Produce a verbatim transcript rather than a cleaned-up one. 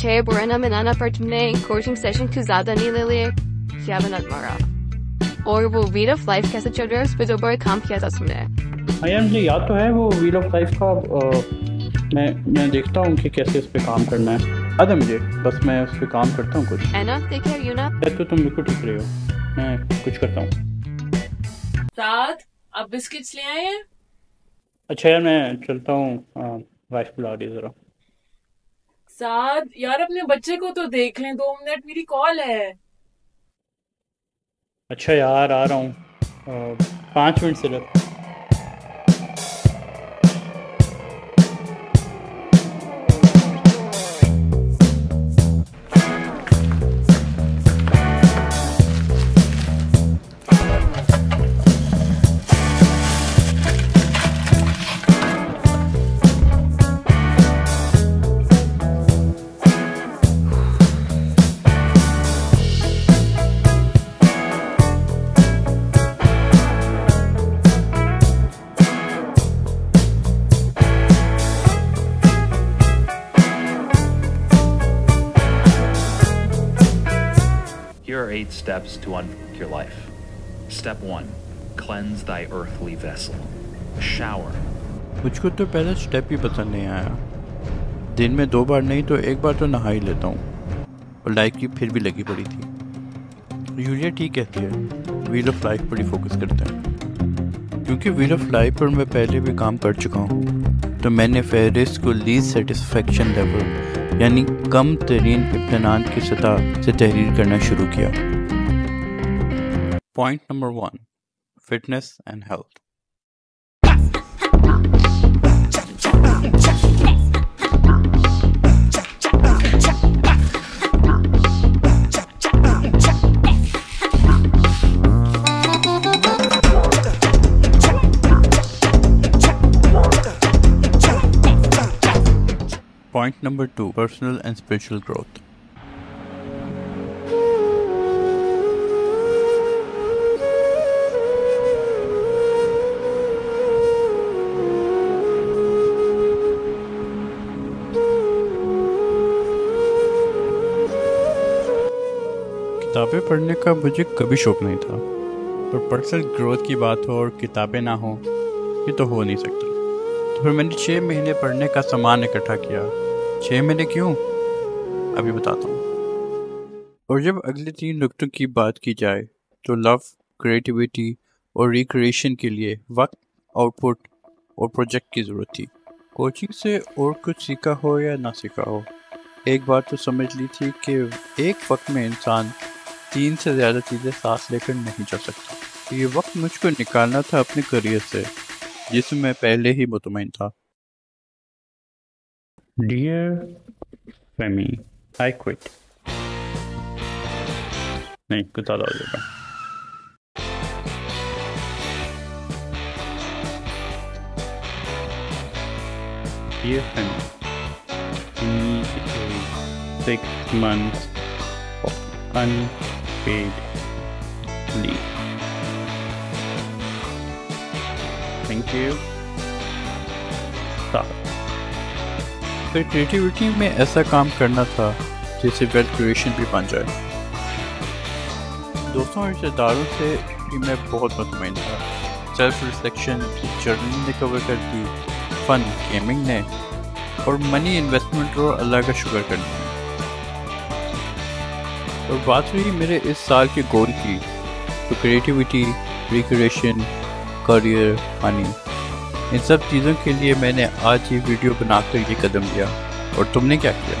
छह बोरना मनाना पर तुमने कोचिंग सेशन क्यों ज्यादा नहीं ले लिए, क्या बनत मारा? और वो व्हील ऑफ लाइफ कैसे चल रहा है, उस पर जो बड़े काम किया था तुमने? आई मुझे याद तो है वो व्हील ऑफ लाइफ का, मैं मैं देखता हूँ कि कैसे इस पर काम करना है, याद है मुझे, बस मैं उस पर काम करता हूँ कुछ। है ना, देखिए यू ना तो तुम बिल्कुल ठीक रहे हो, मैं कुछ करता हूँ। साथ अब बिस्किट्स ले आए हैं? अच्छा यार मैं चलता हूँ, वाइफ बुला रही है जरा। साथ यार अपने बच्चे को तो देख लें, दो मिनट मेरी कॉल है। अच्छा यार आ रहा हूँ, पाँच मिनट से लग। Here are eight steps to unfuck your life. Step one, cleanse thy earthly vessel. A shower. मुझको तो पहला स्टेप ही पसंद नहीं आया। दिन में दो बार नहीं तो एक बार तो नहा ही लेता हूँ, और लाइफ की फिर भी लगी पड़ी थी। यूलिया ठीक कहती है, व्हील ऑफ लाइफ पर ही फोकस करते हैं, क्योंकि व्हील ऑफ लाइफ पर मैं पहले भी काम कर चुका हूँ। तो मैंने फेहरिस्त को लीस्ट सेटिस्फेक्शन लेवल यानी कम तरीन इम्तनान की सतह से तहरीर करना शुरू किया। Point number one, fitness and health. Point number two, personal and spiritual growth. किताबें पढ़ने का मुझे कभी शौक नहीं था, पर पर्सनल ग्रोथ की बात हो और किताबें ना हो, ये तो हो नहीं सकता। तो फिर मैंने छः महीने पढ़ने का सामान इकट्ठा किया। छः महीने क्यों, अभी बताता हूँ। और जब अगले तीन नुक्तों की बात की जाए तो लव, क्रिएटिविटी और रिक्रिएशन के लिए वक्त, आउटपुट और प्रोजेक्ट की ज़रूरत थी। कोचिंग से और कुछ सीखा हो या ना सीखा हो, एक बात तो समझ ली थी कि एक वक्त में इंसान तीन से ज़्यादा चीज़ें सांस लेकर नहीं जा सकता। तो ये वक्त मुझको निकालना था अपने करियर से, जिसमें मैं पहले ही मुतमईन था। Dear Femi, I quit. नहीं कुछ ज़्यादा हो जाएगा। Dear Femi, I need a six months of unpaid leave. Thank you. Stop. फिर क्रिएटिविटी में ऐसा काम करना था जैसे वेल्थ क्रिएशन भी बन जाए। दोस्तों और रिश्तेदारों से भी मैं बहुत मुतमईन था। सेल्फ रिफ्लेक्शन जर्नलिंग ने कवर कर दी, फन गेमिंग ने, और मनी इन्वेस्टमेंट और अल्लाह का शुक्र कर दिया। और बात हुई मेरे इस साल के गोल की, तो क्रिएटिविटी, रिक्रिएशन, करियर, मनी, इन सब चीज़ों के लिए मैंने आज ये वीडियो बनाकर ये कदम लिया। और तुमने क्या किया?